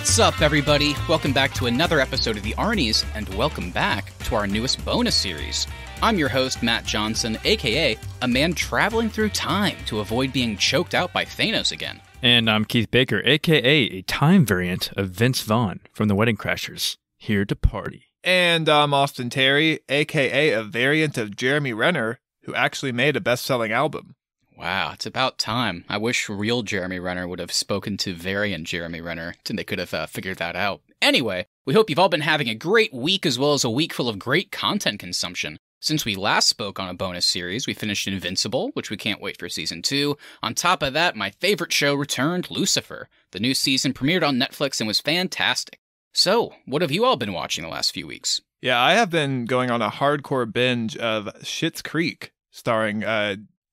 What's up, everybody? Welcome back to another episode of The Arnies, and welcome back to our newest bonus series. I'm your host, Matt Johnson, aka a man traveling through time to avoid being choked out by Thanos again. And I'm Keith Baker, aka a time variant of Vince Vaughn from The Wedding Crashers, here to party. And I'm Austin Terry, aka a variant of Jeremy Renner, who actually made a best-selling album. Wow, it's about time. I wish real Jeremy Renner would have spoken to variant Jeremy Renner, and they could have figured that out. Anyway, we hope you've all been having a great week, as well as a week full of great content consumption. Since we last spoke on a bonus series, we finished Invincible, which we can't wait for Season 2. On top of that, my favorite show returned, Lucifer. The new season premiered on Netflix and was fantastic. So, what have you all been watching the last few weeks? Yeah, I have been going on a hardcore binge of Schitt's Creek, starring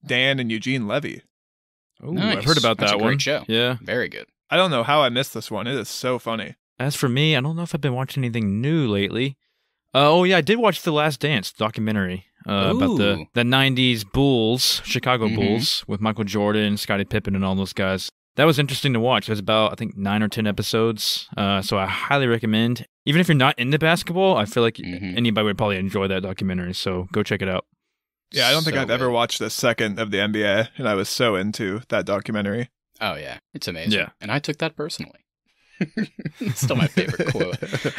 Dan and Eugene Levy. Ooh, nice. I've heard about that one. That's a great show. Yeah. Very good. I don't know how I missed this one. It is so funny. As for me, I don't know if I've been watching anything new lately. Oh, yeah, I did watch The Last Dance documentary about the 90s Bulls, Chicago Bulls, with Michael Jordan, Scottie Pippen, and all those guys. That was interesting to watch. It was about, I think, 9 or 10 episodes, so I highly recommend. Even if you're not into basketball, I feel like anybody would probably enjoy that documentary, so go check it out. Yeah, I don't think I've ever watched a second of the NBA, and I was so into that documentary. Oh, yeah. It's amazing. Yeah. And I took that personally. Still my favorite quote.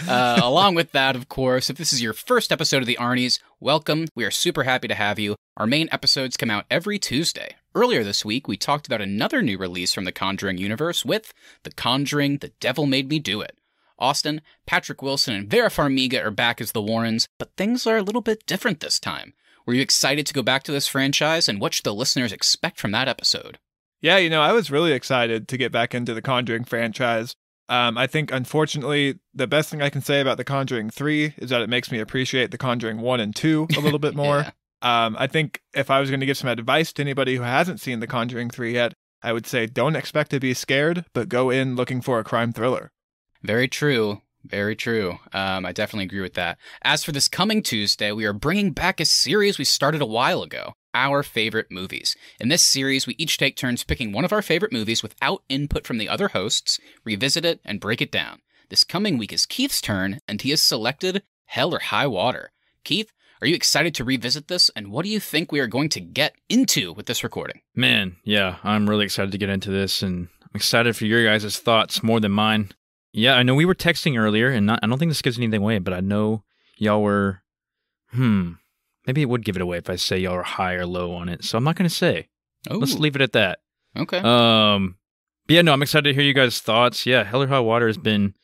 Along with that, of course, if this is your first episode of The Arnies, welcome. We are super happy to have you. Our main episodes come out every Tuesday. Earlier this week, we talked about another new release from the Conjuring universe with The Conjuring, The Devil Made Me Do It. Austin, Patrick Wilson, and Vera Farmiga are back as the Warrens, but things are a little bit different this time. Were you excited to go back to this franchise, and what should the listeners expect from that episode? Yeah, you know, I was really excited to get back into the Conjuring franchise. I think, unfortunately, the best thing I can say about The Conjuring 3 is that it makes me appreciate The Conjuring 1 and 2 a little bit more. I think if I was going to give some advice to anybody who hasn't seen The Conjuring 3 yet, I would say don't expect to be scared, but go in looking for a crime thriller. Very true. Very true. I definitely agree with that. As for this coming Tuesday, we are bringing back a series we started a while ago, Our Favorite Movies. In this series, we each take turns picking one of our favorite movies without input from the other hosts, revisit it, and break it down. This coming week is Keith's turn, and he has selected Hell or High Water. Keith, are you excited to revisit this, and what do you think we are going to get into with this recording? Man, yeah, I'm really excited to get into this, and I'm excited for your guys' thoughts more than mine. Yeah, I know we were texting earlier, and I don't think this gives anything away, but I know y'all were, maybe it would give it away if I say y'all are high or low on it, so I'm not going to say. Ooh. Let's leave it at that. Okay. But yeah, no, I'm excited to hear you guys' thoughts. Yeah, Hell or High Water has been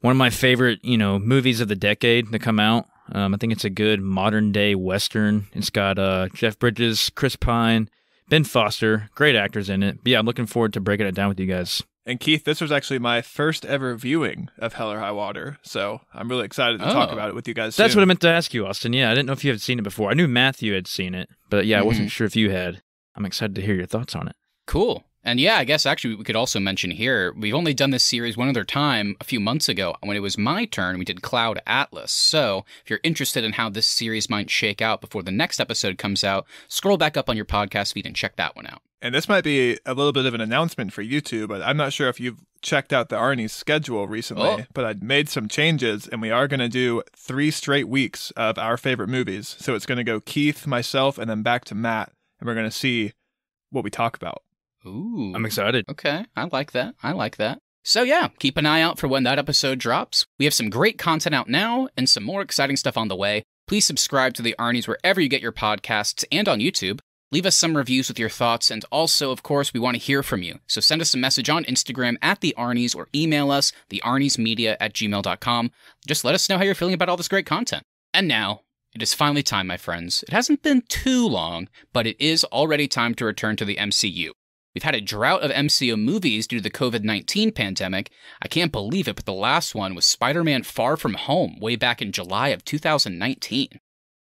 one of my favorite, you know, movies of the decade to come out. I think it's a good modern-day Western. It's got Jeff Bridges, Chris Pine, Ben Foster, great actors in it. But yeah, I'm looking forward to breaking it down with you guys. And Keith, this was actually my first ever viewing of Hell or High Water, so I'm really excited to talk about it with you guys soon. That's what I meant to ask you, Austin. Yeah, I didn't know if you had seen it before. I knew Matthew had seen it, but yeah, I wasn't sure if you had. I'm excited to hear your thoughts on it. Cool. And yeah, I guess actually we could also mention here, we've only done this series one other time a few months ago. When it was my turn, we did Cloud Atlas. So if you're interested in how this series might shake out before the next episode comes out, scroll back up on your podcast feed and check that one out. And this might be a little bit of an announcement for you two, but I'm not sure if you've checked out the Arnie's schedule recently, but I'd made some changes, and we are going to do 3 straight weeks of Our Favorite Movies. So it's going to go Keith, myself, and then back to Matt, and we're going to see what we talk about. Ooh. I'm excited. Okay. I like that. I like that. So yeah, keep an eye out for when that episode drops. We have some great content out now and some more exciting stuff on the way. Please subscribe to The Arnies wherever you get your podcasts and on YouTube. Leave us some reviews with your thoughts, and also, of course, we want to hear from you. So send us a message on Instagram at The Arnies or email us, thearniesmedia@gmail.com. Just let us know how you're feeling about all this great content. And now, it is finally time, my friends. It hasn't been too long, but it is already time to return to the MCU. We've had a drought of MCU movies due to the COVID-19 pandemic. I can't believe it, but the last one was Spider-Man Far From Home way back in July of 2019.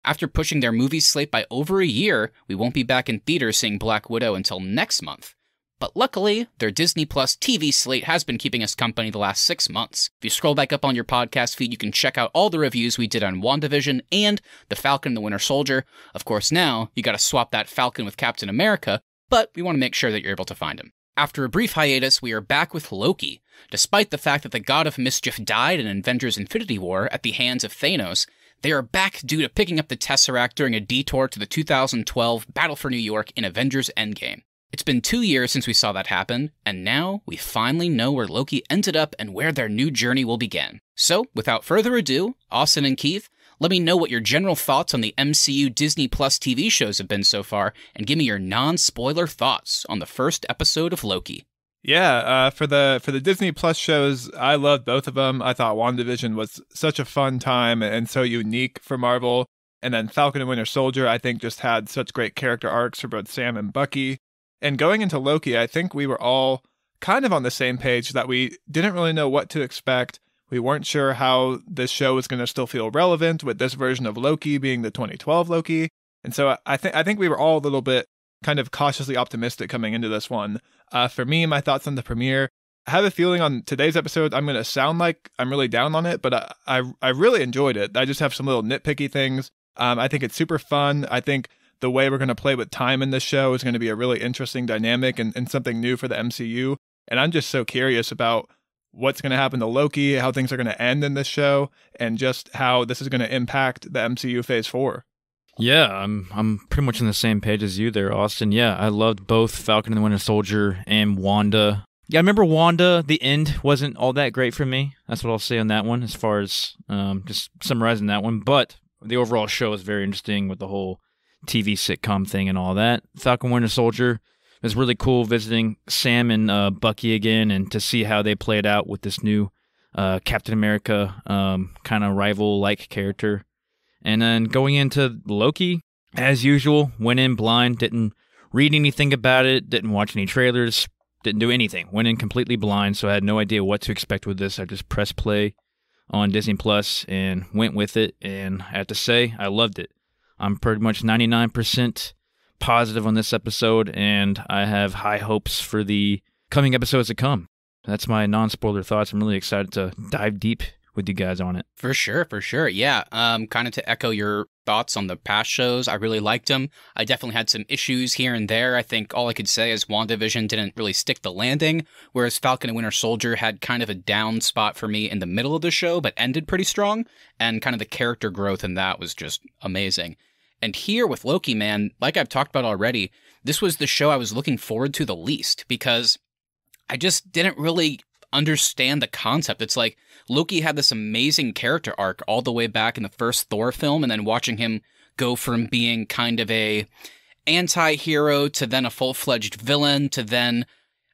After pushing their movie slate by over a year, we won't be back in theaters seeing Black Widow until next month. But luckily, their Disney Plus TV slate has been keeping us company the last 6 months. If you scroll back up on your podcast feed, you can check out all the reviews we did on WandaVision and The Falcon and the Winter Soldier. Of course, now you gotta swap that Falcon with Captain America, but we want to make sure that you're able to find him. After a brief hiatus, we are back with Loki. Despite the fact that the god of mischief died in Avengers Infinity War at the hands of Thanos, they are back due to picking up the Tesseract during a detour to the 2012 Battle for New York in Avengers Endgame. It's been 2 years since we saw that happen, and now we finally know where Loki ended up and where their new journey will begin. So, without further ado, Austin and Keith, let me know what your general thoughts on the MCU Disney Plus TV shows have been so far, and give me your non-spoiler thoughts on the first episode of Loki. Yeah, for the Disney Plus shows, I loved both of them. I thought WandaVision was such a fun time and so unique for Marvel. And then Falcon and Winter Soldier, I think, just had such great character arcs for both Sam and Bucky. And going into Loki, I think we were all kind of on the same page that we didn't really know what to expect. We weren't sure how this show was going to still feel relevant with this version of Loki being the 2012 Loki. And so I think we were all a little bit kind of cautiously optimistic coming into this one. For me, my thoughts on the premiere, I have a feeling on today's episode, I'm going to sound like I'm really down on it, but I really enjoyed it. I just have some little nitpicky things. I think it's super fun. I think the way we're going to play with time in this show is going to be a really interesting dynamic and something new for the MCU. And I'm just so curious about what's going to happen to Loki, how things are going to end in this show, and just how this is going to impact the MCU Phase 4. Yeah, I'm pretty much on the same page as you there, Austin. Yeah, I loved both Falcon and the Winter Soldier and Wanda. Yeah, I remember Wanda, the end wasn't all that great for me. That's what I'll say on that one as far as just summarizing that one. But the overall show is very interesting with the whole TV sitcom thing and all that. Falcon and Winter Soldier is really cool visiting Sam and Bucky again and to see how they played out with this new Captain America kind of rival-like character. And then going into Loki, as usual, went in blind, didn't read anything about it, didn't watch any trailers, didn't do anything. Went in completely blind, so I had no idea what to expect with this. I just pressed play on Disney Plus and went with it, and I have to say, I loved it. I'm pretty much 99% positive on this episode, and I have high hopes for the coming episodes to come. That's my non-spoiler thoughts. I'm really excited to dive deep with you guys on it. For sure, for sure. Yeah, kind of to echo your thoughts on the past shows, I really liked them. I definitely had some issues here and there. I think all I could say is WandaVision didn't really stick the landing, whereas Falcon and Winter Soldier had kind of a down spot for me in the middle of the show, but ended pretty strong, and kind of the character growth in that was just amazing. And here with Loki, man, like I've talked about already, this was the show I was looking forward to the least because I just didn't really understand the concept. It's like Loki had this amazing character arc all the way back in the first Thor film, and then watching him go from being kind of a anti-hero to then a full-fledged villain to then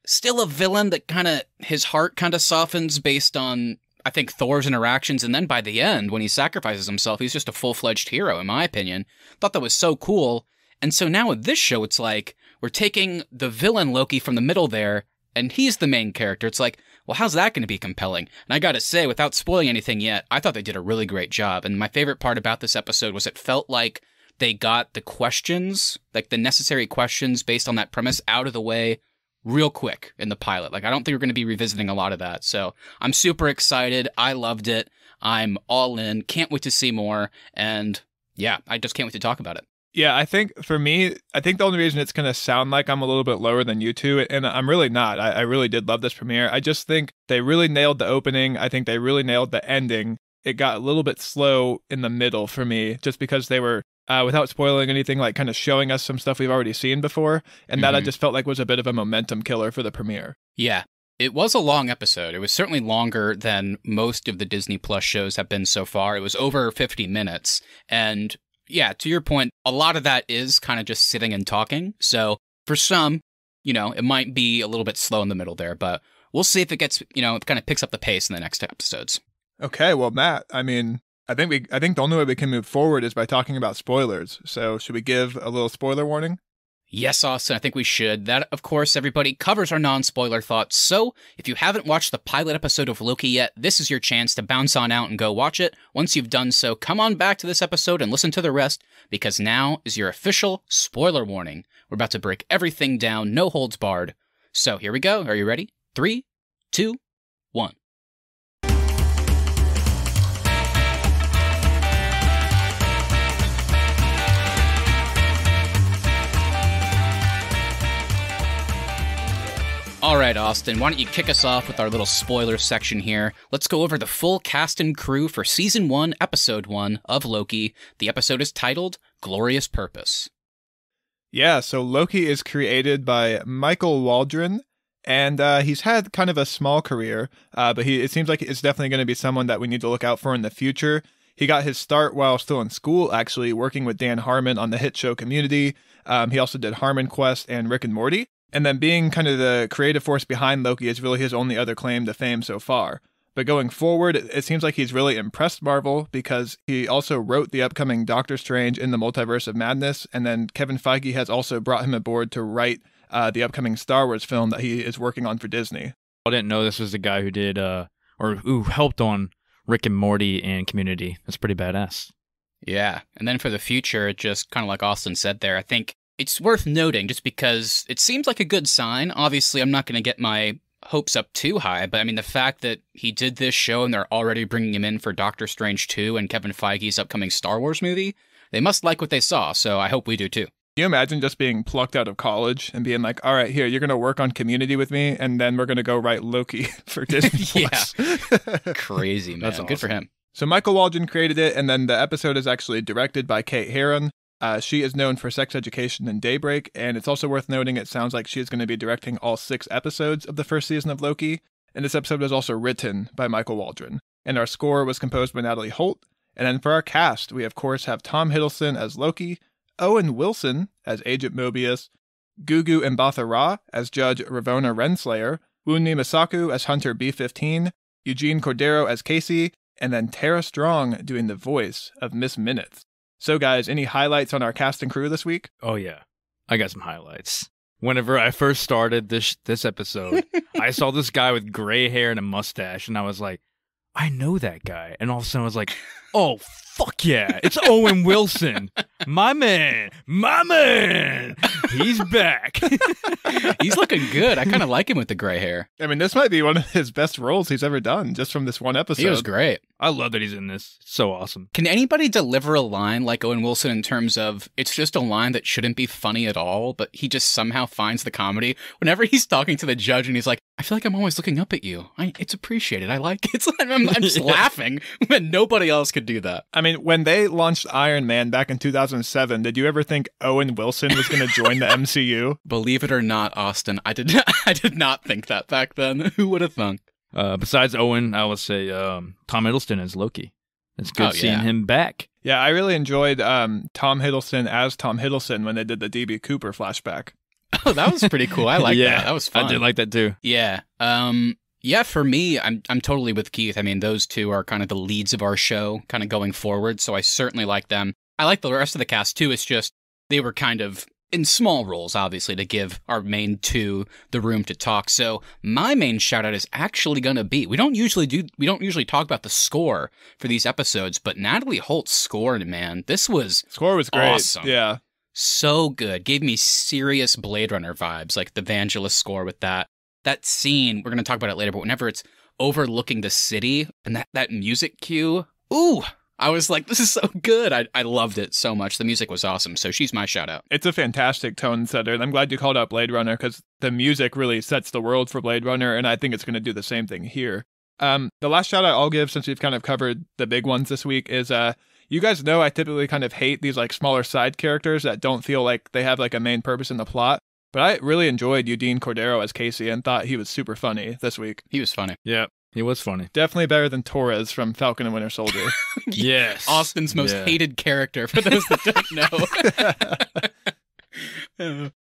still a villain that kind of his heart kind of softens based on, I think, Thor's interactions, and then by the end, when he sacrifices himself, he's just a full-fledged hero, in my opinion. Thought that was so cool. And so now with this show, it's like, we're taking the villain Loki from the middle there, and he's the main character. It's like, well, how's that going to be compelling? And I gotta say, without spoiling anything yet, I thought they did a really great job. And my favorite part about this episode was it felt like they got the questions, like the necessary questions based on that premise, out of the way real quick in the pilot. Like, I don't think we're going to be revisiting a lot of that. So I'm super excited. I loved it. I'm all in. Can't wait to see more. And yeah, I just can't wait to talk about it. Yeah, I think for me, I think the only reason it's going to sound like I'm a little bit lower than you two, and I'm really not. I really did love this premiere. I just think they really nailed the opening. I think they really nailed the ending. It got a little bit slow in the middle for me, just because they were, without spoiling anything, like kind of showing us some stuff we've already seen before. And that I just felt like was a bit of a momentum killer for the premiere. Yeah, it was a long episode. It was certainly longer than most of the Disney Plus shows have been so far. It was over 50 minutes. And yeah, to your point, a lot of that is kind of just sitting and talking. So for some, you know, it might be a little bit slow in the middle there, but we'll see if it gets, you know, it kind of picks up the pace in the next episodes. Okay, well, Matt, I mean, I think the only way we can move forward is by talking about spoilers. So should we give a little spoiler warning? Yes, Austin, I think we should. That, of course, everybody, covers our non-spoiler thoughts. So if you haven't watched the pilot episode of Loki yet, this is your chance to bounce on out and go watch it. Once you've done so, come on back to this episode and listen to the rest, because now is your official spoiler warning. We're about to break everything down, no holds barred. So here we go. Are you ready? 3, 2, 1. right, Austin, why don't you kick us off with our little spoiler section here. Let's go over the full cast and crew for Season 1, Episode 1 of Loki. The episode is titled Glorious Purpose. Yeah, so Loki is created by Michael Waldron, and he's had kind of a small career, but it seems like it's definitely going to be someone that we need to look out for in the future. He got his start while still in school, actually, working with Dan Harmon on the hit show Community. He also did Harmon Quest and Rick and Morty. And then being kind of the creative force behind Loki is really his only other claim to fame so far. But going forward, it seems like he's really impressed Marvel because he also wrote the upcoming Doctor Strange in the Multiverse of Madness. And then Kevin Feige has also brought him aboard to write the upcoming Star Wars film that he is working on for Disney. I didn't know this was the guy who did or who helped on Rick and Morty and Community. That's pretty badass. Yeah. And then for the future, just kind of like Austin said there, I think it's worth noting just because it seems like a good sign. Obviously, I'm not going to get my hopes up too high, but I mean, the fact that he did this show and they're already bringing him in for Doctor Strange 2 and Kevin Feige's upcoming Star Wars movie, they must like what they saw. So I hope we do too. Can you imagine just being plucked out of college and being like, all right, here, you're going to work on Community with me, and then we're going to go write Loki for Disney Plus. Crazy, man. That's awesome. Good for him. So Michael Waldron created it, and then the episode is actually directed by Kate Herron. She is known for Sex Education and Daybreak, and it's also worth noting it sounds like she is going to be directing all 6 episodes of the first season of Loki, and this episode was also written by Michael Waldron. And our score was composed by Natalie Holt. And then for our cast, we, of course, have Tom Hiddleston as Loki, Owen Wilson as Agent Mobius, Gugu Mbatha-Raw as Judge Ravonna Renslayer, Wunmi Masaku as Hunter B-15, Eugene Cordero as Casey, and then Tara Strong doing the voice of Miss Minutes. So guys, any highlights on our cast and crew this week? Oh yeah, I got some highlights. Whenever I first started this episode, I saw this guy with gray hair and a mustache, and I was like, I know that guy. And all of a sudden I was like, oh, fuck yeah. It's Owen Wilson. My man. My man. He's back. He's looking good. I kind of like him with the gray hair. I mean, this might be one of his best roles he's ever done just from this one episode. He was great. I love that he's in this. It's so awesome. Can anybody deliver a line like Owen Wilson in terms of it's just a line that shouldn't be funny at all, but he just somehow finds the comedy? Whenever he's talking to the judge and he's like, I feel like I'm always looking up at you. It's appreciated. I like it. I'm just laughing when nobody else could do that. I mean, when they launched Iron Man back in 2007, did you ever think Owen Wilson was going to join the MCU? Believe it or not, Austin, I did not think that back then. Who would have thunk? Besides Owen, I would say Tom Hiddleston as Loki. It's good seeing him back. Yeah, I really enjoyed Tom Hiddleston as Tom Hiddleston when they did the DB Cooper flashback. Oh, that was pretty cool. I like that. That was fun. I did like that too. Yeah. Yeah, for me, I'm totally with Keith. I mean, those two are kind of the leads of our show kind of going forward, so I certainly like them. I like the rest of the cast, too. It's just they were kind of in small roles, obviously, to give our main two the room to talk. So my main shout-out is actually going to be, we don't usually talk about the score for these episodes, but Natalie Holt scored, man. Score was great. Awesome. Yeah. So good. Gave me serious Blade Runner vibes, like the Vangelis score with that. That scene, we're going to talk about it later, but whenever it's overlooking the city and that music cue, ooh, I was like, this is so good. I loved it so much. The music was awesome. So she's my shout out. It's a fantastic tone setter. And I'm glad you called out Blade Runner because the music really sets the world for Blade Runner. And I think it's going to do the same thing here. The last shout out I'll give, since we've kind of covered the big ones this week, is you guys know I typically kind of hate these like smaller side characters that don't feel like they have like a main purpose in the plot. But I really enjoyed Eugene Cordero as Casey and thought he was super funny this week. He was funny. Yeah, he was funny. Definitely better than Torres from Falcon and Winter Soldier. Yes. Austin's most hated character, for those that don't know.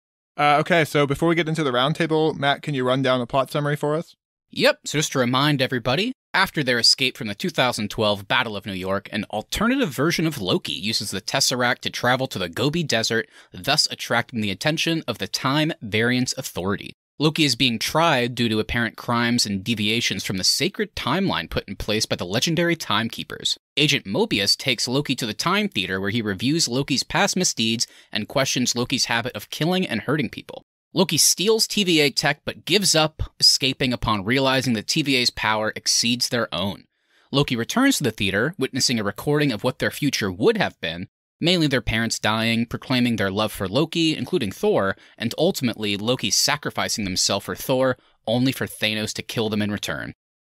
Okay, so before we get into the roundtable, Matt, can you run down a plot summary for us? Yep, so just to remind everybody, after their escape from the 2012 Battle of New York, an alternative version of Loki uses the Tesseract to travel to the Gobi Desert, thus attracting the attention of the Time Variance Authority. Loki is being tried due to apparent crimes and deviations from the sacred timeline put in place by the legendary Timekeepers. Agent Mobius takes Loki to the Time Theater where he reviews Loki's past misdeeds and questions Loki's habit of killing and hurting people. Loki steals TVA tech but gives up, escaping upon realizing that TVA's power exceeds their own. Loki returns to the theater, witnessing a recording of what their future would have been, mainly their parents dying, proclaiming their love for Loki, including Thor, and ultimately Loki sacrificing himself for Thor, only for Thanos to kill them in return.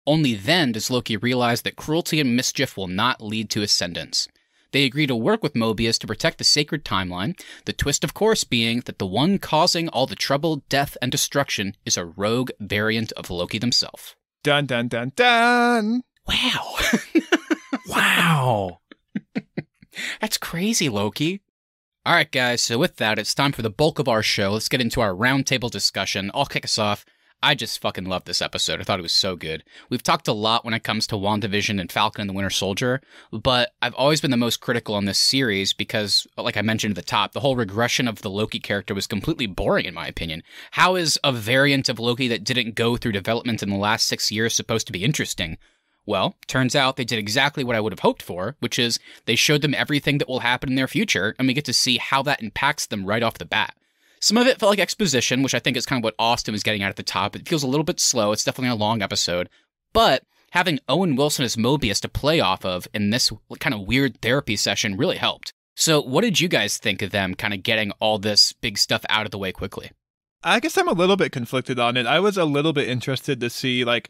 Only then does Loki realize that cruelty and mischief will not lead to ascendance. They agree to work with Mobius to protect the Sacred Timeline, the twist of course being that the one causing all the trouble, death, and destruction is a rogue variant of Loki himself. Dun dun dun dun! Wow. Wow. That's crazy, Loki. All right, guys, so with that, it's time for the bulk of our show. Let's get into our roundtable discussion. I'll kick us off. I just fucking love this episode. I thought it was so good. We've talked a lot when it comes to WandaVision and Falcon and the Winter Soldier, but I've always been the most critical on this series because, like I mentioned at the top, the whole regression of the Loki character was completely boring in my opinion. How is a variant of Loki that didn't go through development in the last 6 years supposed to be interesting? Well, turns out they did exactly what I would have hoped for, which is they showed them everything that will happen in their future, and we get to see how that impacts them right off the bat. Some of it felt like exposition, which I think is kind of what Austin was getting at the top. It feels a little bit slow. It's definitely a long episode. But having Owen Wilson as Mobius to play off of in this kind of weird therapy session really helped. So what did you guys think of them kind of getting all this big stuff out of the way quickly? I guess I'm a little bit conflicted on it. I was a little bit interested to see, like,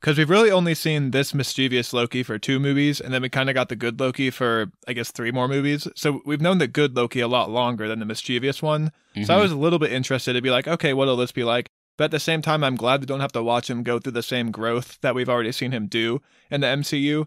because we've really only seen this mischievous Loki for 2 movies, and then we kind of got the good Loki for, I guess, 3 more movies. So we've known the good Loki a lot longer than the mischievous one. Mm-hmm. So I was a little bit interested to be like, okay, what'll this be like? But at the same time, I'm glad we don't have to watch him go through the same growth that we've already seen him do in the MCU.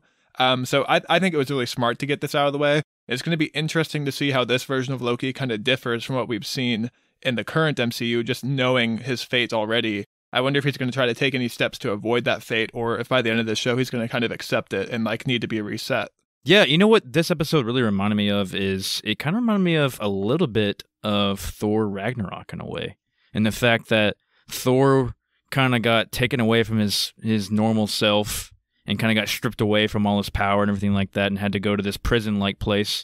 So I think it was really smart to get this out of the way. It's going to be interesting to see how this version of Loki kind of differs from what we've seen in the current MCU, just knowing his fate already. I wonder if he's going to try to take any steps to avoid that fate, or if by the end of the show, he's going to kind of accept it and like need to be reset. Yeah, you know what this episode really reminded me of is it kind of reminded me of a little bit of Thor Ragnarok in a way. And the fact that Thor kind of got taken away from his normal self and kind of got stripped away from all his power and everything like that and had to go to this prison-like place.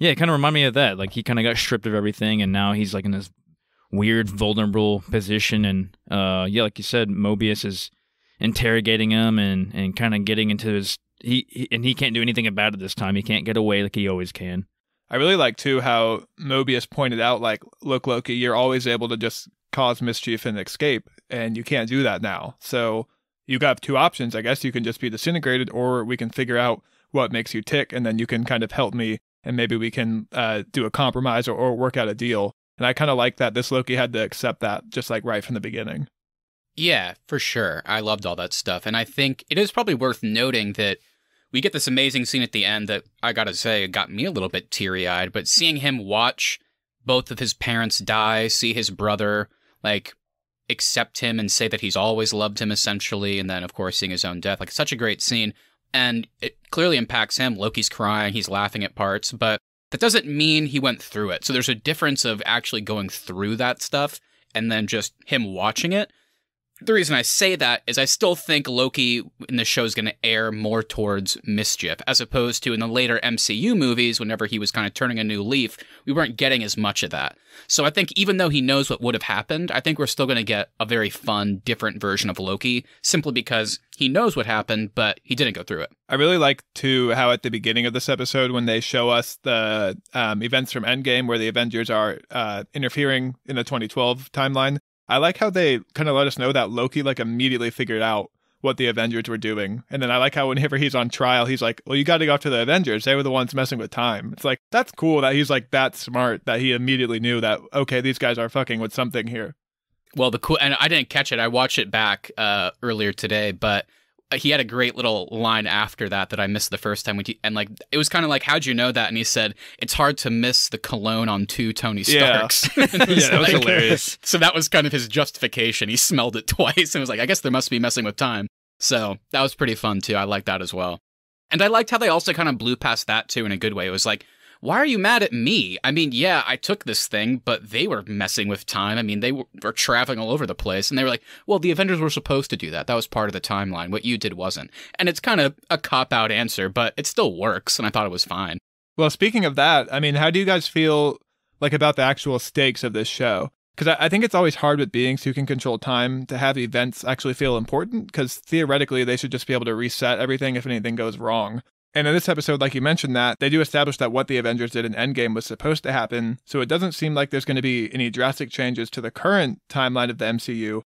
Yeah, it kind of reminded me of that. Like he kind of got stripped of everything and now he's like in this weird, vulnerable position, and yeah, like you said, Mobius is interrogating him and kind of getting into his he can't do anything about it this time. He can't get away like he always can. I really like too how Mobius pointed out, like, look, Loki, you're always able to just cause mischief and escape, and you can't do that now. So you got 2 options, I guess. You can just be disintegrated, or we can figure out what makes you tick, and then you can kind of help me, and maybe we can do a compromise or work out a deal. And I kind of like that this Loki had to accept that just like right from the beginning. Yeah, for sure. I loved all that stuff. And I think it is probably worth noting that we get this amazing scene at the end that I got to say got me a little bit teary-eyed. But seeing him watch both of his parents die, see his brother, like, accept him and say that he's always loved him, essentially. And then, of course, seeing his own death. Like, such a great scene. And it clearly impacts him. Loki's crying. He's laughing at parts. But that doesn't mean he went through it. So there's a difference of actually going through that stuff and then just him watching it. The reason I say that is I still think Loki in the show is going to err more towards mischief, as opposed to in the later MCU movies, whenever he was kind of turning a new leaf, we weren't getting as much of that. So I think even though he knows what would have happened, I think we're still going to get a very fun, different version of Loki, simply because he knows what happened, but he didn't go through it. I really like, too, how at the beginning of this episode, when they show us the events from Endgame, where the Avengers are interfering in the 2012 timeline, I like how they kind of let us know that Loki, like, immediately figured out what the Avengers were doing. And then I like how whenever he's on trial, he's like, well, you got to go after the Avengers. They were the ones messing with time. It's like, that's cool that he's, like, that smart, that he immediately knew that, okay, these guys are fucking with something here. Well, the cool, and I didn't catch it. I watched it back earlier today, but he had a great little line after that that I missed the first time. And, like, it was kind of like, how'd you know that? And he said, it's hard to miss the cologne on 2 Tony Starks. Yeah, yeah, that was hilarious. So that was kind of his justification. He smelled it twice and was like, I guess they must be messing with time. So that was pretty fun, too. I liked that as well. And I liked how they also kind of blew past that, too, in a good way. It was like, why are you mad at me? I mean, yeah, I took this thing, but they were messing with time. I mean, they were traveling all over the place. And they were like, well, the Avengers were supposed to do that. That was part of the timeline. What you did wasn't. And it's kind of a cop-out answer, but it still works. And I thought it was fine. Well, speaking of that, I mean, how do you guys feel like about the actual stakes of this show? Because I think it's always hard with beings who can control time to have events actually feel important, because theoretically, they should just be able to reset everything if anything goes wrong. And in this episode, like you mentioned, that they do establish that what the Avengers did in Endgame was supposed to happen. So it doesn't seem like there's going to be any drastic changes to the current timeline of the MCU.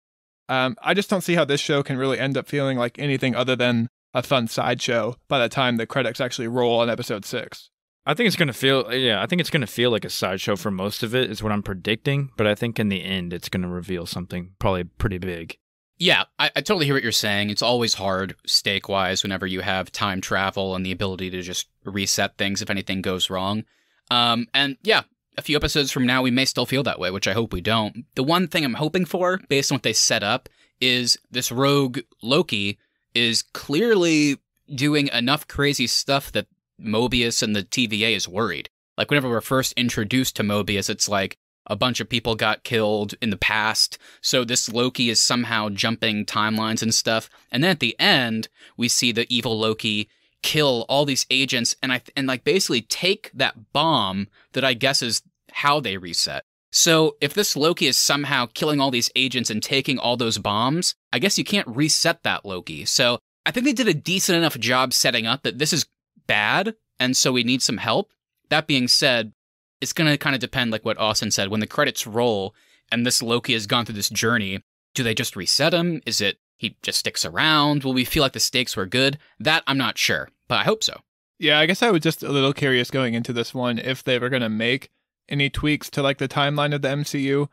I just don't see how this show can really end up feeling like anything other than a fun sideshow by the time the credits actually roll on episode 6. I think it's going to feel, I think it's going to feel like a sideshow for most of it is what I'm predicting. But I think in the end, it's going to reveal something probably pretty big. Yeah, I totally hear what you're saying. It's always hard stake-wise whenever you have time travel and the ability to just reset things if anything goes wrong. And yeah, a few episodes from now, we may still feel that way, which I hope we don't. The one thing I'm hoping for, based on what they set up, is this rogue Loki is clearly doing enough crazy stuff that Mobius and the TVA is worried. Like, whenever we're first introduced to Mobius, it's like, a bunch of people got killed in the past, so this Loki is somehow jumping timelines and stuff. And then at the end, we see the evil Loki kill all these agents and like basically take that bomb that I guess is how they reset. So if this Loki is somehow killing all these agents and taking all those bombs, I guess you can't reset that Loki. So I think they did a decent enough job setting up that this is bad, and so we need some help. That being said, it's going to kind of depend, like what Austin said, when the credits roll and this Loki has gone through this journey, do they just reset him? Is it he just sticks around? Will we feel like the stakes were good? That I'm not sure, but I hope so. Yeah, I guess I was just a little curious going into this one if they were going to make any tweaks to like the timeline of the MCU,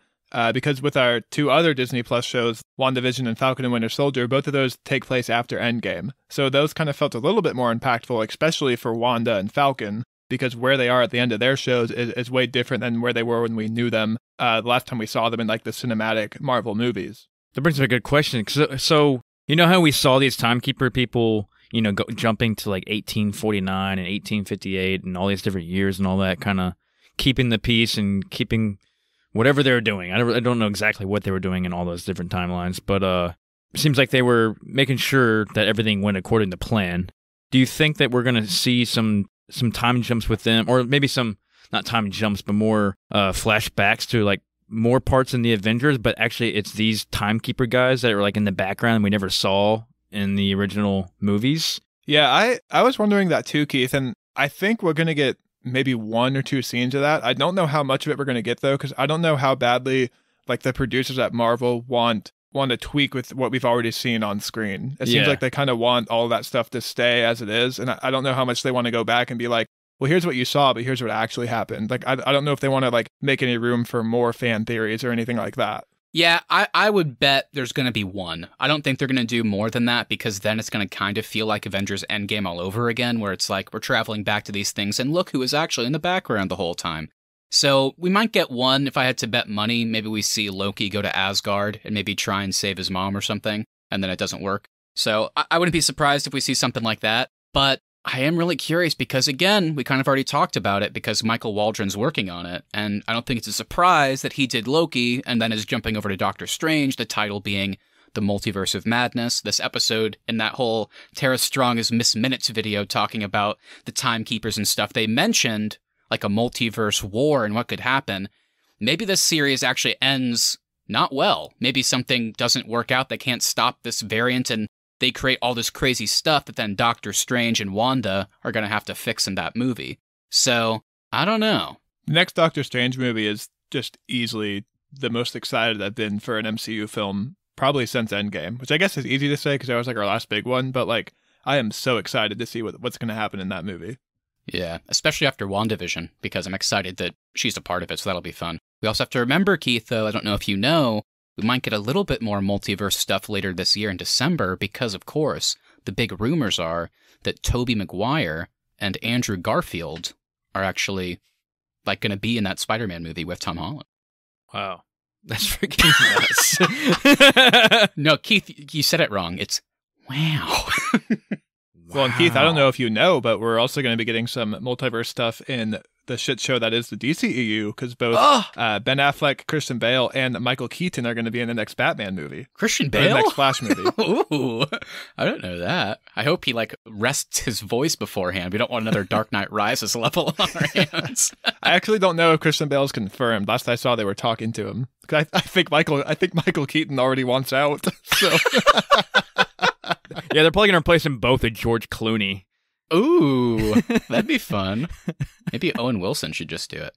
because with our two other Disney Plus shows, WandaVision and Falcon and Winter Soldier, both of those take place after Endgame. So those kind of felt a little bit more impactful, especially for Wanda and Falcon, because where they are at the end of their shows is way different than where they were when we knew them the last time we saw them in like the cinematic Marvel movies. That brings up a good question. So you know how we saw these timekeeper people, you know, jumping to like 1849 and 1858 and all these different years and all that, kind of keeping the peace and keeping whatever they were doing. I don't know exactly what they were doing in all those different timelines, but it seems like they were making sure that everything went according to plan. Do you think that we're going to see some time jumps with them, or maybe some, not time jumps, but more flashbacks to like more parts in the Avengers, but actually it's these timekeeper guys that are like in the background we never saw in the original movies? Yeah, I was wondering that too, Keith, and I think we're going to get maybe one or two scenes of that. I don't know how much of it we're going to get, though, because I don't know how badly like the producers at Marvel want to tweak with what we've already seen on screen. It seems like they kind of want all that stuff to stay as it is, and I don't know how much they want to go back and be like, well, here's what you saw, but here's what actually happened. Like, I don't know if they want to like make any room for more fan theories or anything like that. Yeah, I would bet there's going to be one. I don't think they're going to do more than that, because then it's going to kind of feel like Avengers Endgame all over again, where it's like we're traveling back to these things and look who is actually in the background the whole time. So we might get one. If I had to bet money, maybe we see Loki go to Asgard and maybe try and save his mom or something, and then it doesn't work. So I wouldn't be surprised if we see something like that. But I am really curious because, again, we kind of already talked about it because Michael Waldron's working on it. And I don't think it's a surprise that he did Loki and then is jumping over to Doctor Strange, the title being The Multiverse of Madness. This episode in that whole Tara Strong's Miss Minutes video talking about the timekeepers and stuff, they mentioned like a multiverse war and what could happen. Maybe this series actually ends not well. Maybe something doesn't work out. They can't stop this variant, and they create all this crazy stuff that then Doctor Strange and Wanda are going to have to fix in that movie. So, I don't know. The next Doctor Strange movie is just easily the most excited I've been for an MCU film, probably since Endgame, which I guess is easy to say because that was like our last big one, but like, I am so excited to see what's going to happen in that movie. Yeah, especially after WandaVision, because I'm excited that she's a part of it, so that'll be fun. We also have to remember, Keith, though, I don't know if you know, we might get a little bit more multiverse stuff later this year in December, because, of course, the big rumors are that Tobey Maguire and Andrew Garfield are actually, like, going to be in that Spider-Man movie with Tom Holland. Wow. That's freaking nuts. No, Keith, you said it wrong. It's, wow. Well, and Keith, I don't know if you know, but we're also going to be getting some multiverse stuff in the shit show that is the DCEU, because both Ben Affleck, Christian Bale, and Michael Keaton are going to be in the next Batman movie. Christian Bale? The next Flash movie. Ooh, I don't know that. I hope he, like, rests his voice beforehand. We don't want another Dark Knight Rises level on our hands. I actually don't know if Christian Bale's confirmed. Last I saw, they were talking to him. I think Michael Keaton already wants out, so... Yeah, they're probably going to replace him both with George Clooney. Ooh, that'd be fun. Maybe Owen Wilson should just do it.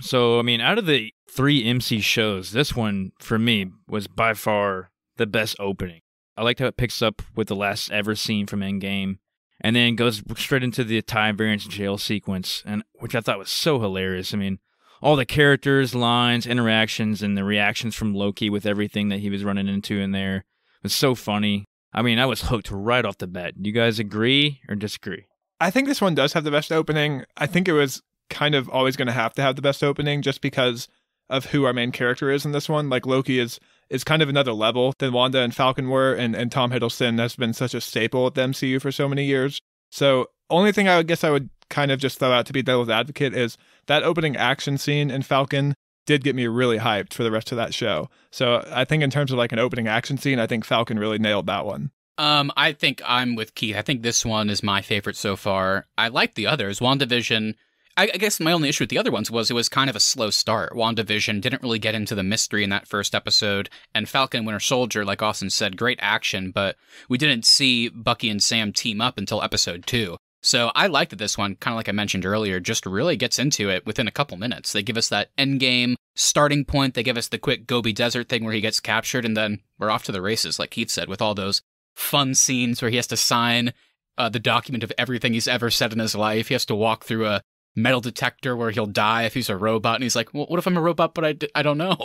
So, I mean, out of the 3 MC shows, this one, for me, was by far the best opening. I liked how it picks up with the last ever scene from Endgame, and then goes straight into the time variance jail sequence, and which I thought was so hilarious. I mean, all the characters, lines, interactions, and the reactions from Loki with everything that he was running into in there was so funny. I mean, I was hooked right off the bat. Do you guys agree or disagree? I think this one does have the best opening. I think it was kind of always going to have the best opening just because of who our main character is in this one. Like, Loki is kind of another level than Wanda and Falcon were, and Tom Hiddleston has been such a staple at the MCU for so many years. So only thing I would guess I would kind of just throw out to be devil's advocate is that opening action scene in Falcon did get me really hyped for the rest of that show. So I think in terms of like an opening action scene, I think Falcon really nailed that one. I think I'm with Keith. I think this one is my favorite so far. I like the others. WandaVision, I guess my only issue with the other ones was it was kind of a slow start. WandaVision didn't really get into the mystery in that first episode, and Falcon and Winter Soldier, like Austin said, great action, but we didn't see Bucky and Sam team up until episode 2. So I like that this one, kind of like I mentioned earlier, just really gets into it within a couple minutes. They give us that endgame starting point. They give us the quick Gobi Desert thing where he gets captured, and then we're off to the races, like Keith said, with all those fun scenes where he has to sign the document of everything he's ever said in his life. He has to walk through a metal detector where he'll die if he's a robot. And he's like, well, what if I'm a robot, but I don't know?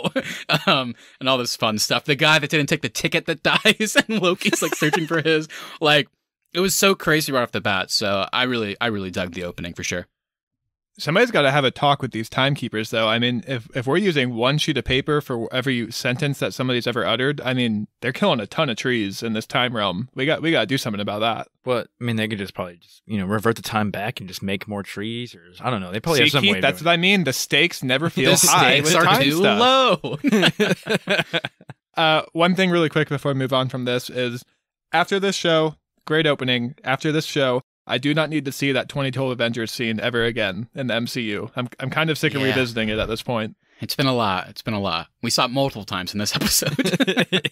And all this fun stuff. The guy that didn't take the ticket that dies, and Loki's like searching for his, like... It was so crazy right off the bat, so I really dug the opening for sure. Somebody's got to have a talk with these timekeepers, though. I mean, if we're using one sheet of paper for every sentence that somebody's ever uttered, I mean, they're killing a ton of trees in this time realm. We got to do something about that. Well, I mean, they could just probably just, you know, revert the time back and just make more trees, or I don't know. They probably have some way. That's what I mean. The stakes never feel high. The stakes are too low. One thing really quick before we move on from this is after this show. Great opening. After this show, I do not need to see that 2012 Avengers scene ever again in the MCU. I'm kind of sick of revisiting it at this point. It's been a lot. It's been a lot. We saw it multiple times in this episode.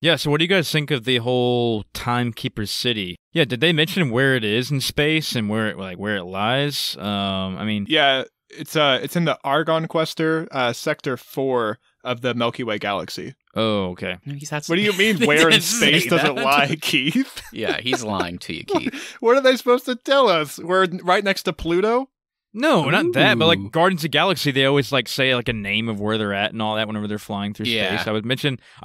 Yeah, so what do you guys think of the whole Timekeeper City? Yeah, did they mention where it is in space and where it lies? I mean, yeah, it's in the Argon Quester, Sector 4 of the Milky Way galaxy. Oh, okay. What do you mean where in space does it lie, Keith? Yeah, he's lying to you, Keith. What are they supposed to tell us? We're right next to Pluto? No, ooh, not that, but like Guardians of the Galaxy, they always like say like a name of where they're at and all that whenever they're flying through space. I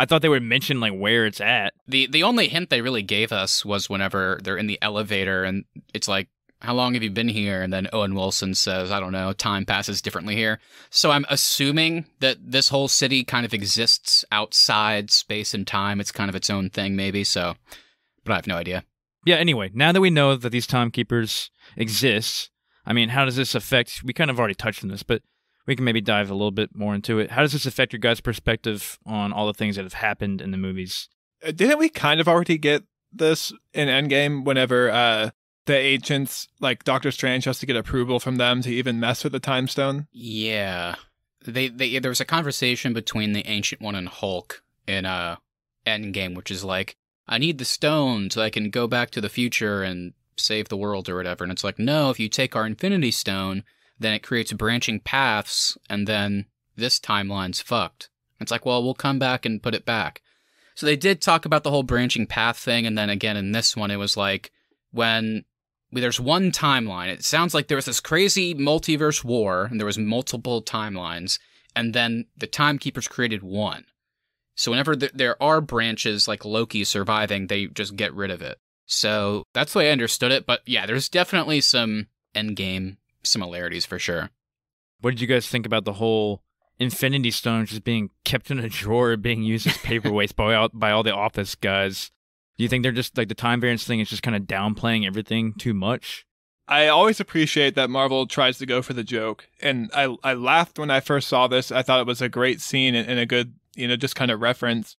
thought they would mention like where it's at. The only hint they really gave us was whenever they're in the elevator and it's like, how long have you been here? And then Owen Wilson says, I don't know, time passes differently here. So I'm assuming that this whole city kind of exists outside space and time. It's kind of its own thing maybe, so, but I have no idea. Yeah, anyway, now that we know that these timekeepers exist, I mean, how does this affect, we kind of already touched on this, but we can maybe dive a little bit more into it. How does this affect your guys' perspective on all the things that have happened in the movies? Didn't we kind of already get this in Endgame whenever... the agents, like Doctor Strange, has to get approval from them to even mess with the time stone. Yeah, there was a conversation between the Ancient One and Hulk in Endgame, which is like, I need the stone so I can go back to the future and save the world or whatever. And it's like, no, if you take our Infinity Stone, then it creates branching paths, and then this timeline's fucked. It's like, well, we'll come back and put it back. So they did talk about the whole branching path thing, and then again in this one, it was like when. There's one timeline. It sounds like there was this crazy multiverse war, and there was multiple timelines, and then the timekeepers created one. So whenever there are branches like Loki surviving, they just get rid of it. So that's the way I understood it, but yeah, there's definitely some endgame similarities for sure. What did you guys think about the whole Infinity Stone just being kept in a drawer, being used as paperweights by all the office guys? Do you think they're just, like, the time variance thing is just kind of downplaying everything too much? I always appreciate that Marvel tries to go for the joke, and I laughed when I first saw this. I thought it was a great scene and a good, you know, just kind of reference.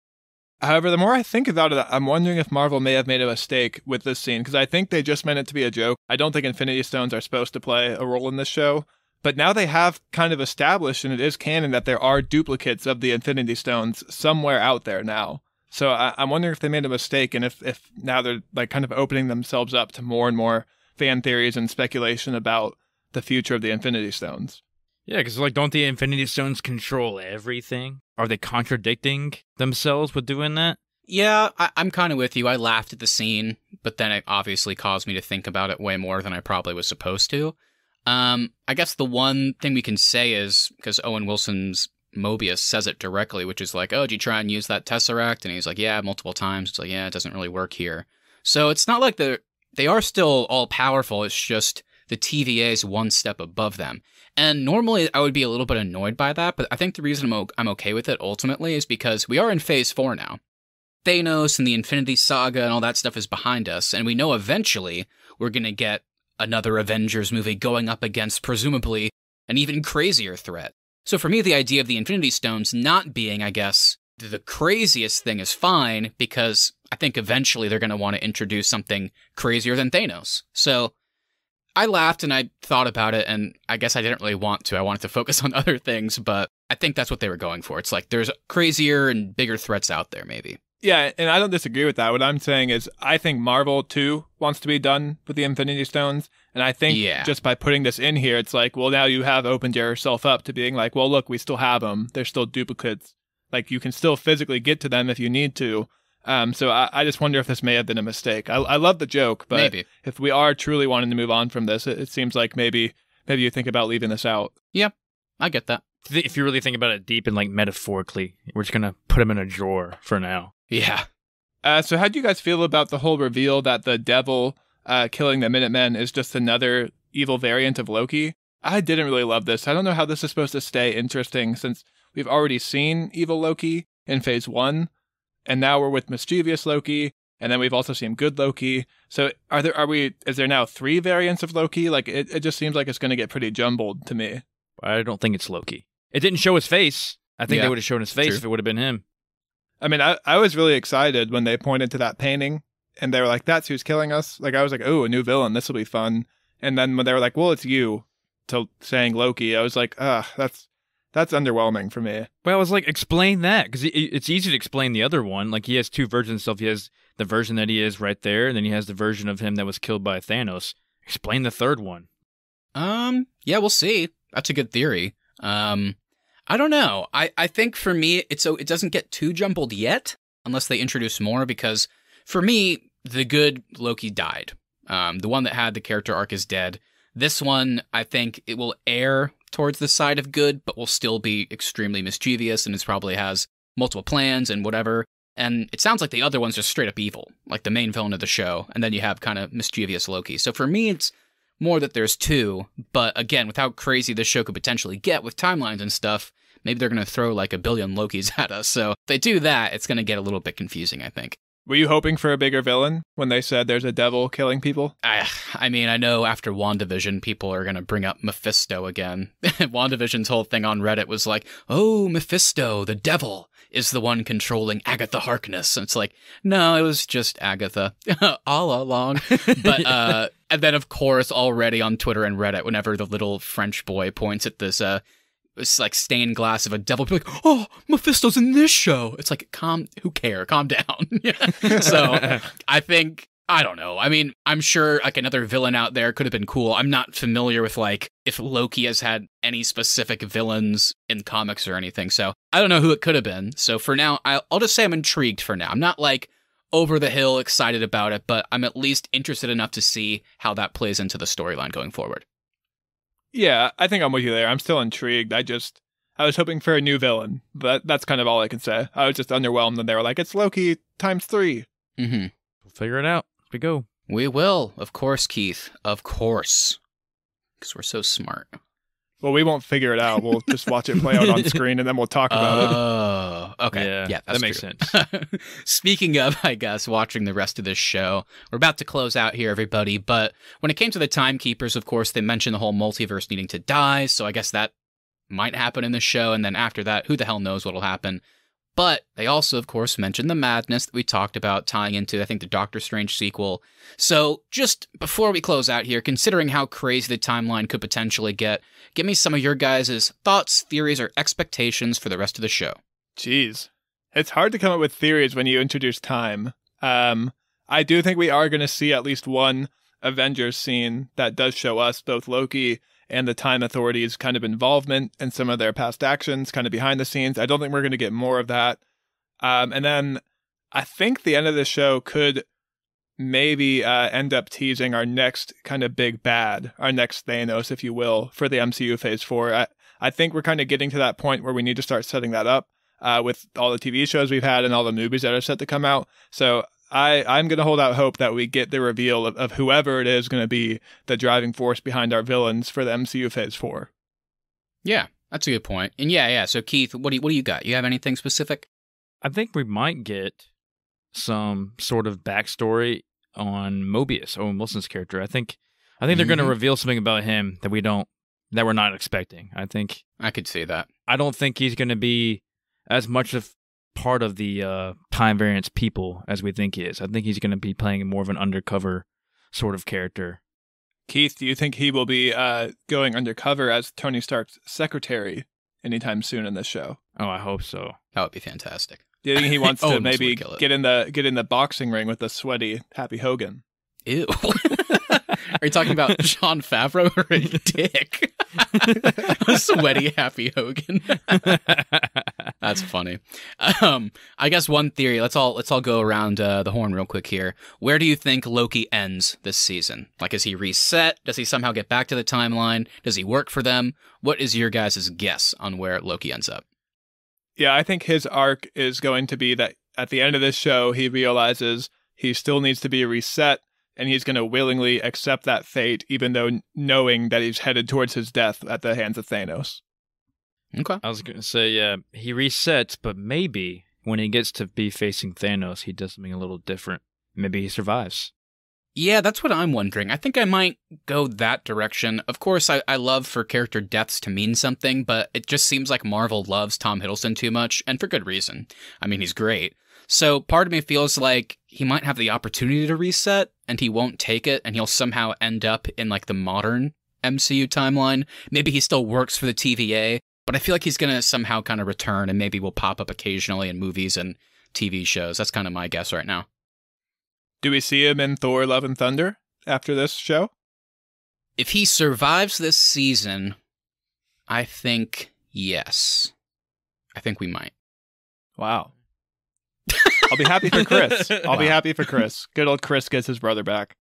However, the more I think about it, I'm wondering if Marvel may have made a mistake with this scene, because I think they just meant it to be a joke. I don't think Infinity Stones are supposed to play a role in this show, but now they have kind of established, and it is canon, that there are duplicates of the Infinity Stones somewhere out there now. So I'm wondering if they made a mistake and if now they're like kind of opening themselves up to more and more fan theories and speculation about the future of the Infinity Stones. Yeah, because like, don't the Infinity Stones control everything? Are they contradicting themselves with doing that? Yeah, I'm kind of with you. I laughed at the scene, but then it obviously caused me to think about it way more than I probably was supposed to. I guess the one thing we can say is, because Owen Wilson's Mobius says it directly, which is like, oh, did you try and use that Tesseract? And he's like, yeah, multiple times. It's like, yeah, it doesn't really work here. So it's not like they are still all powerful. It's just the TVA is one step above them. And normally I would be a little bit annoyed by that, but I think the reason I'm okay with it ultimately is because we are in Phase 4 now. Thanos and the Infinity Saga and all that stuff is behind us, and we know eventually we're going to get another Avengers movie going up against, presumably, an even crazier threat. So for me, the idea of the Infinity Stones not being, I guess, the craziest thing is fine, because I think eventually they're going to want to introduce something crazier than Thanos. So I laughed and I thought about it, and I guess I didn't really want to. I wanted to focus on other things, but I think that's what they were going for. It's like there's crazier and bigger threats out there, maybe. Yeah, and I don't disagree with that. What I'm saying is I think Marvel, too, wants to be done with the Infinity Stones. And I think just by putting this in here, it's like, well, now you have opened yourself up to being like, well, look, we still have them. They're still duplicates. Like, you can still physically get to them if you need to. So I just wonder if this may have been a mistake. I love the joke, but maybe if we are truly wanting to move on from this, it seems like maybe you think about leaving this out. Yeah, I get that. If you really think about it deep and, like, metaphorically, we're just going to put them in a drawer for now. Yeah. So how do you guys feel about the whole reveal that the devil killing the Minutemen is just another evil variant of Loki? I didn't really love this. I don't know how this is supposed to stay interesting since we've already seen evil Loki in Phase 1, and now we're with mischievous Loki, and then we've also seen good Loki. So is there now 3 variants of Loki? Like, it just seems like it's going to get pretty jumbled to me. I don't think it's Loki. It didn't show his face. I think they would have shown his face if it would have been him. I mean, I was really excited when they pointed to that painting and they were like, that's who's killing us. Like, I was like, oh, a new villain. This will be fun. And then when they were like, well, it's you, to saying Loki, I was like, ah, that's underwhelming for me. But I was like, explain that, because it's easy to explain the other one. Like, he has 2 versions of himself. He has the version that he is right there, and then he has the version of him that was killed by Thanos. Explain the third one. Yeah, we'll see. That's a good theory. I don't know. I think for me, it doesn't get too jumbled yet, unless they introduce more, because for me, the good Loki died. The one that had the character arc is dead. This one, I think it will err towards the side of good, but will still be extremely mischievous, and it probably has multiple plans and whatever. And it sounds like the other one's just straight up evil, like the main villain of the show, and then you have kind of mischievous Loki. So for me, it's more that there's 2, but again, with how crazy this show could potentially get with timelines and stuff, maybe they're going to throw like a billion Lokis at us. So if they do that, it's going to get a little bit confusing, I think. Were you hoping for a bigger villain when they said there's a devil killing people? I mean, I know after WandaVision, people are going to bring up Mephisto again. WandaVision's whole thing on Reddit was like, oh, Mephisto, the devil, is the one controlling Agatha Harkness. And it's like, no, it was just Agatha all along. But and then, of course, already on Twitter and Reddit, whenever the little French boy points at this it's like stained glass of a devil, be like, oh, Mephisto's in this show. It's like, who cares? Calm down. So I think, I don't know. I mean, I'm sure like another villain out there could have been cool. I'm not familiar with like if Loki has had any specific villains in comics or anything. So I don't know who it could have been. So for now, I'll just say I'm intrigued for now. I'm not like over the hill excited about it, but I'm at least interested enough to see how that plays into the storyline going forward. Yeah, I think I'm with you there. I'm still intrigued. I was hoping for a new villain, but that's kind of all I can say. I was just underwhelmed when they were like, it's Loki times 3. Mm-hmm. We'll figure it out as we go. We will. Of course, Keith. Of course. Because we're so smart. Well, we won't figure it out. We'll just watch it play out on screen, and then we'll talk about it. Oh, okay. Yeah, that makes sense. Speaking of, I guess, watching the rest of this show, we're about to close out here, everybody. But when it came to the Timekeepers, of course, they mentioned the whole multiverse needing to die. So I guess that might happen in the show. And then after that, who the hell knows what'll happen. But they also, of course, mentioned the madness that we talked about tying into, I think, the Doctor Strange sequel. So just before we close out here, considering how crazy the timeline could potentially get, give me some of your guys' thoughts, theories, or expectations for the rest of the show. Jeez. It's hard to come up with theories when you introduce time. I do think we are going to see at least one Avengers scene that does show us both Loki and the Time Authority's kind of involvement and some of their past actions kind of behind the scenes. I don't think we're going to get more of that. And then I think the end of the show could maybe end up teasing our next kind of big bad, our next Thanos, if you will, for the MCU Phase 4. I think we're kind of getting to that point where we need to start setting that up with all the TV shows we've had and all the movies that are set to come out. So I'm going to hold out hope that we get the reveal of whoever it is going to be the driving force behind our villains for the MCU Phase 4. Yeah, that's a good point. And yeah. So Keith, what do you got? You have anything specific? I think we might get some sort of backstory on Mobius, Owen Wilson's character. I think they're going to reveal something about him that we're not expecting. I could see that. I don't think he's going to be as much of part of the Time Variance people as we think he is. I think he's going to be playing more of an undercover sort of character. Keith, do you think he will be going undercover as Tony Stark's secretary anytime soon in this show? Oh, I hope so. That would be fantastic. Do you think he wants to maybe get in the boxing ring with the sweaty Happy Hogan? Ew. Are you talking about Jon Favreau or a dick? A sweaty Happy Hogan. That's funny. I guess one theory. Let's all go around the horn real quick here. Where do you think Loki ends this season? Like, is he reset? Does he somehow get back to the timeline? Does he work for them? What is your guys' guess on where Loki ends up? Yeah, I think his arc is going to be that at the end of this show, he realizes he still needs to be reset, and he's going to willingly accept that fate, even though knowing that he's headed towards his death at the hands of Thanos. Okay. I was going to say, yeah, he resets, but maybe when he gets to be facing Thanos, he does something a little different. Maybe he survives. Yeah, that's what I'm wondering. I think I might go that direction. Of course, I love for character deaths to mean something, but it just seems like Marvel loves Tom Hiddleston too much, and for good reason. I mean, he's great. So part of me feels like he might have the opportunity to reset, and he won't take it, and he'll somehow end up in, like, the modern MCU timeline. Maybe he still works for the TVA, but I feel like he's going to somehow kind of return, and maybe will pop up occasionally in movies and TV shows. That's kind of my guess right now. Do we see him in Thor: Love and Thunder after this show? If he survives this season, I think yes. I think we might. Wow. I'll be happy for Chris. I'll be happy for Chris. Good old Chris gets his brother back.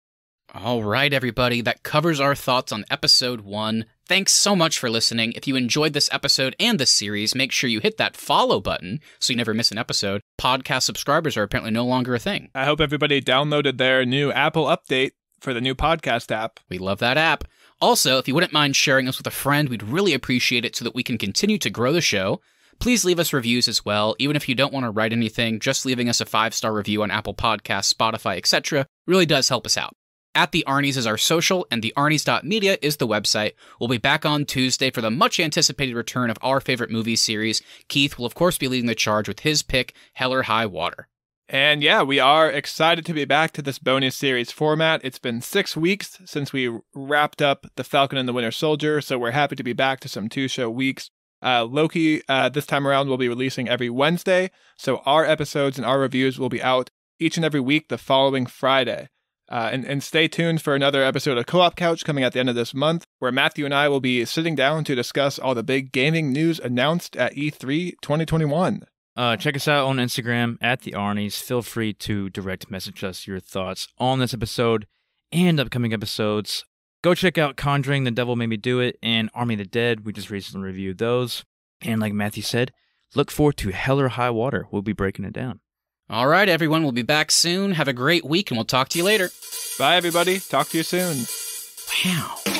All right, everybody. That covers our thoughts on episode 1. Thanks so much for listening. If you enjoyed this episode and this series, make sure you hit that follow button so you never miss an episode. Podcast subscribers are apparently no longer a thing. I hope everybody downloaded their new Apple update for the new podcast app. We love that app. Also, if you wouldn't mind sharing us with a friend, we'd really appreciate it so that we can continue to grow the show. Please leave us reviews as well. Even if you don't want to write anything, just leaving us a 5-star review on Apple Podcasts, Spotify, etc. really does help us out. At The Arnies is our social, and thearnies.media is the website. We'll be back on Tuesday for the much-anticipated return of our favorite movie series. Keith will, of course, be leading the charge with his pick, Hell or High Water. And yeah, we are excited to be back to this bonus series format. It's been 6 weeks since we wrapped up The Falcon and the Winter Soldier, so we're happy to be back to some 2-show weeks. Loki, this time around, will be releasing every Wednesday, so our episodes and our reviews will be out each and every week the following Friday. And stay tuned for another episode of Co-op Couch coming at the end of this month, where Matthew and I will be sitting down to discuss all the big gaming news announced at E3 2021. Check us out on Instagram at The Arnies. Feel free to direct message us your thoughts on this episode and upcoming episodes. Go check out Conjuring, The Devil Made Me Do It, and Army of the Dead. We just recently reviewed those. And like Matthew said, look forward to Hell or High Water. We'll be breaking it down. All right, everyone, we'll be back soon. Have a great week, and we'll talk to you later. Bye, everybody. Talk to you soon. Wow.